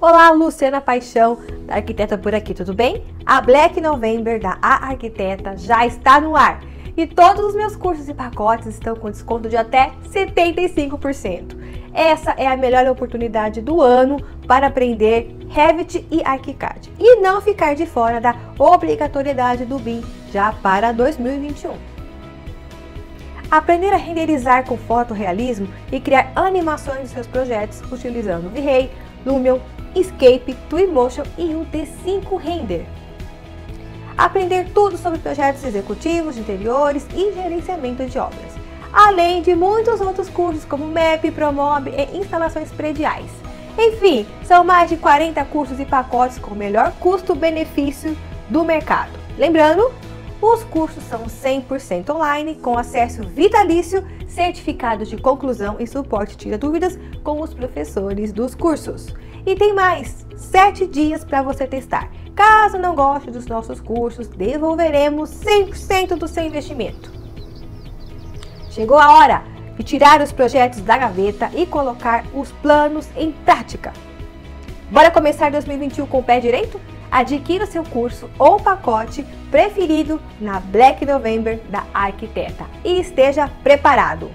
Olá, Luciana Paixão, da Arquiteta por aqui, tudo bem? A Black November da A Arquiteta já está no ar e todos os meus cursos e pacotes estão com desconto de até 75%. Essa é a melhor oportunidade do ano para aprender Revit e ArchiCAD e não ficar de fora da obrigatoriedade do BIM já para 2021. Aprender a renderizar com fotorrealismo e criar animações de seus projetos utilizando V-Ray, Lumion, ESCAPE, Twinmotion e o D5 Render. Aprender tudo sobre projetos executivos, de interiores e gerenciamento de obras. Além de muitos outros cursos como MEP, Promob e instalações prediais. Enfim, são mais de 40 cursos e pacotes com o melhor custo-benefício do mercado. Lembrando, os cursos são 100% online, com acesso vitalício, certificados de conclusão e suporte tira dúvidas com os professores dos cursos. E tem mais 7 dias para você testar. Caso não goste dos nossos cursos, devolveremos 100% do seu investimento. Chegou a hora de tirar os projetos da gaveta e colocar os planos em prática. Bora começar 2021 com o pé direito? Adquira seu curso ou pacote preferido na Black November da Arquiteta e esteja preparado.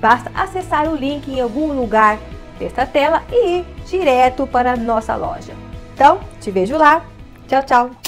Basta acessar o link em algum lugar desta tela e ir direto para a nossa loja. Então, te vejo lá. Tchau, tchau!